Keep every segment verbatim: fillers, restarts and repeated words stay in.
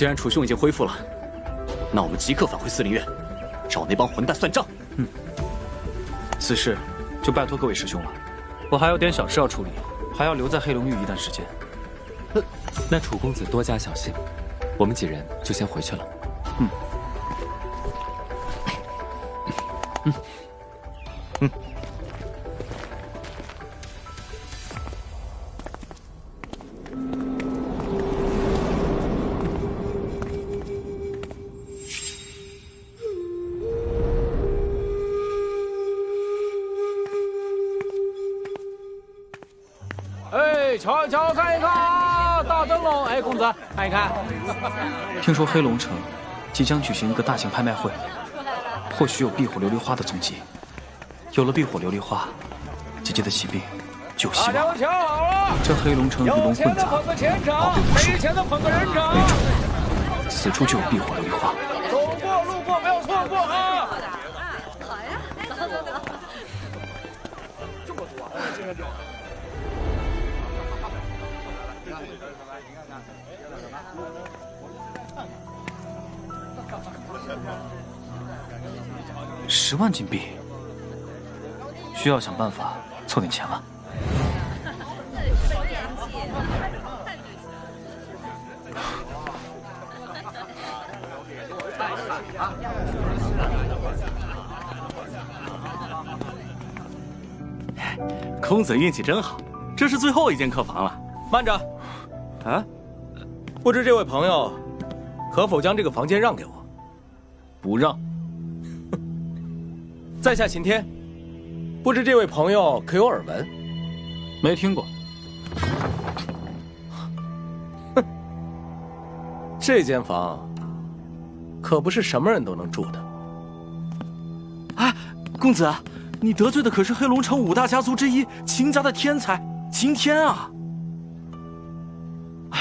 既然楚兄已经恢复了，那我们即刻返回司令院，找那帮混蛋算账。嗯，此事就拜托各位师兄了，我还有点小事要处理，还要留在黑龙域一段时间。那那楚公子多加小心，我们几人就先回去了。嗯。 嗯嗯，哎，瞧一瞧，看一看啊，大灯笼！哎，公子，看一看。听说黑龙城即将举行一个大型拍卖会。 或许有避火琉璃花的踪迹，有了避火琉璃花，姐姐的疾病就有希望。这黑龙城鱼龙混杂，好被无数，没种，此处就有避火琉璃花。走过路过没有错过啊！好呀，走走走。这么多，这个酒。 十万金币，需要想办法凑点钱了。公子运气真好，这是最后一间客房了。慢着，啊，不知这位朋友可否将这个房间让给我？不让。 在下秦天，不知这位朋友可有耳闻？没听过。哼，这间房可不是什么人都能住的。哎，公子，你得罪的可是黑龙城五大家族之一秦家的天才秦天啊！哎。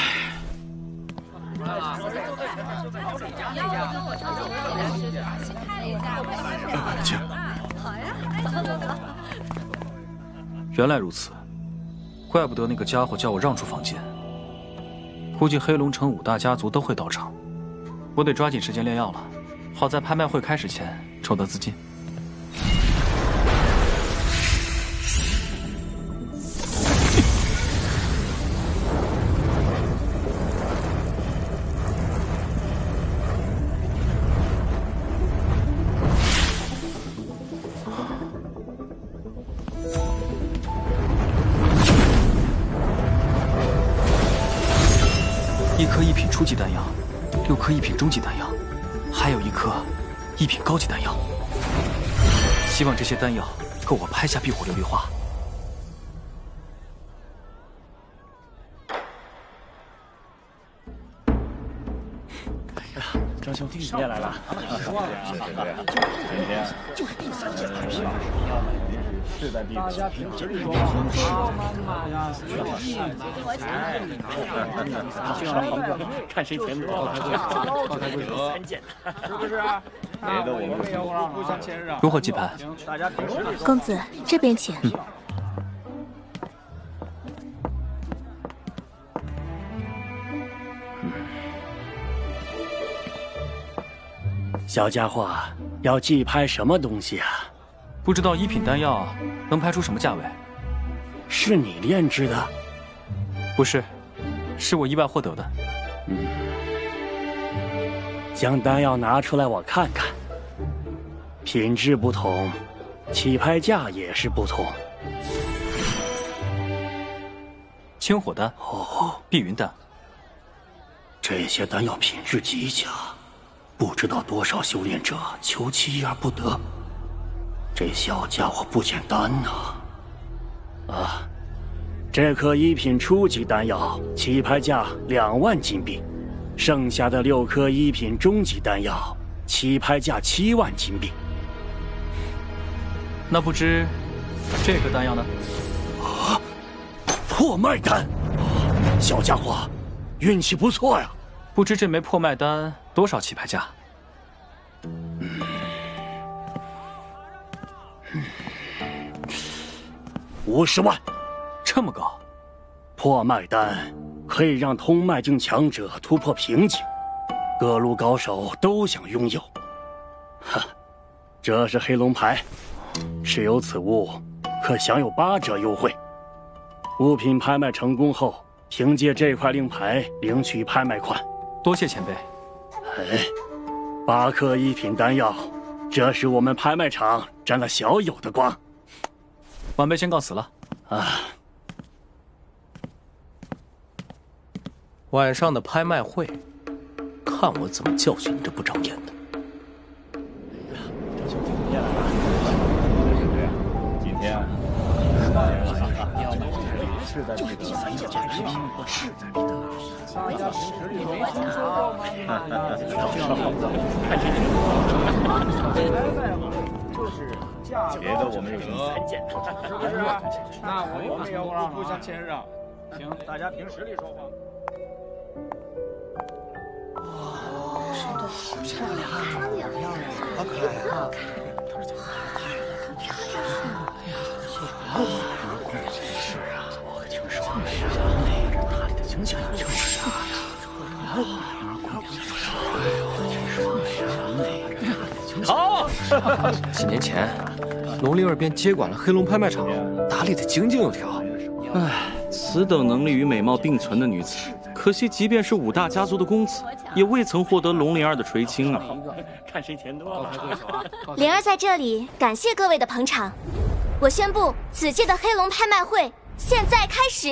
原来如此，怪不得那个家伙叫我让出房间。估计黑龙城五大家族都会到场，我得抓紧时间炼药了，好在拍卖会开始前筹得资金。初级丹药，六颗一品中级丹药，还有一颗一品高级丹药。希望这些丹药够我拍下避火琉璃花。哎呀，张兄弟，你也来了！谢谢各位。今天就是第三届拍卖了。 是在地主，就是说，妈妈呀，我钱，看谁钱多了，三件，是不是？别的我们互相谦让。如何祭拜？公子这边请。嗯 小家伙，要祭拍什么东西啊？ 不知道一品丹药能拍出什么价位？是你炼制的？不是，是我意外获得的。嗯，将丹药拿出来我看看。品质不同，起拍价也是不同。清火丹、哦，碧云丹，这些丹药品质极佳，不知道多少修炼者求其一而不得。 这小家伙不简单呐！ 啊, 啊，这颗一品初级丹药起拍价两万金币，剩下的六颗一品中级丹药起拍价七万金币。那不知这颗丹药呢？啊，破脉丹！小家伙，运气不错呀！不知这枚破脉丹多少起拍价？嗯。 五十万，这么高！破脉丹可以让通脉境强者突破瓶颈，各路高手都想拥有。哈，这是黑龙牌，持有此物可享有八折优惠。物品拍卖成功后，凭借这块令牌领取拍卖款。多谢前辈。哎，八克一品丹药，这是我们拍卖场沾了小友的光。晚辈先告辞了。啊。 晚上的拍卖会，看我怎么教训你这不长眼的！哎呀，这兄弟你也来了，是不是？今天势在必得，势在必得。我也是，我讲啊，别的我们有什么参见？是不是？那我们也要互相谦让，行，大家凭实力说话。 好漂亮啊！好漂亮，好可爱啊！好可爱，好可爱！真是啊！我听说那个哪里的景象就是啊，好！几年前，龙鳞儿便接管了黑龙拍卖场，打理得井井有条。唉，此等能力与美貌并存的女子。 可惜，即便是五大家族的公子，也未曾获得龙鳞儿的垂青啊！看谁钱多了。灵儿在这里感谢各位的捧场，我宣布此届的黑龙拍卖会现在开始。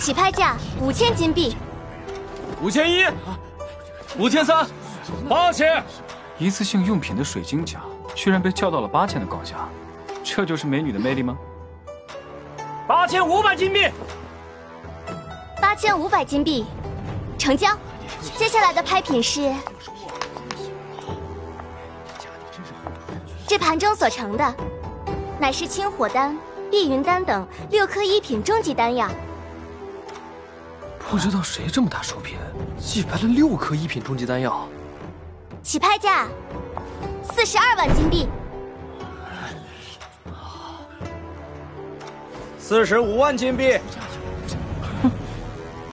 起拍价五千金币。五千一，五千三，八千。一次性用品的水晶甲，居然被叫到了八千的高价，这就是美女的魅力吗？八千五百金币。 八千五百金币，成交。接下来的拍品是这盘中所盛的，乃是清火丹、碧云丹等六颗一品终极丹药。不知道谁这么大手笔，祭拜了六颗一品终极丹药。起拍价四十二万金币，四十五万金币。